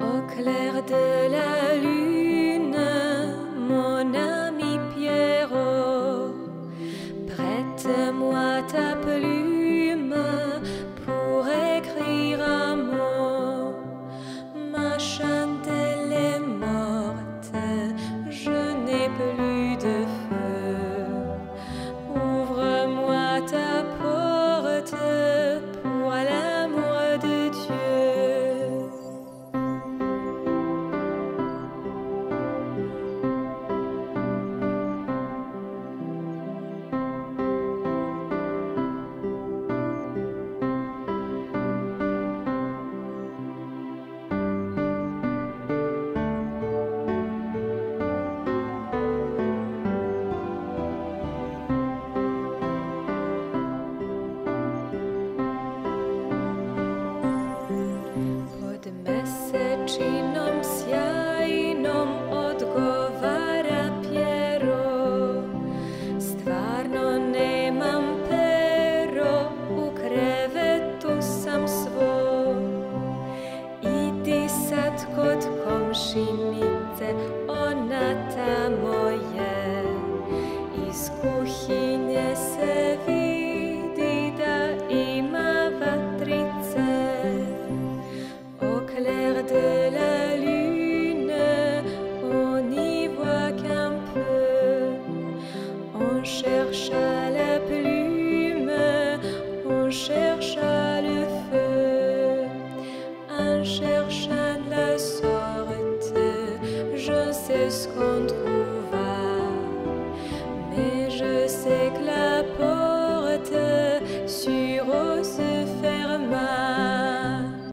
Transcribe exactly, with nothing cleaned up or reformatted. Au clair de la lune.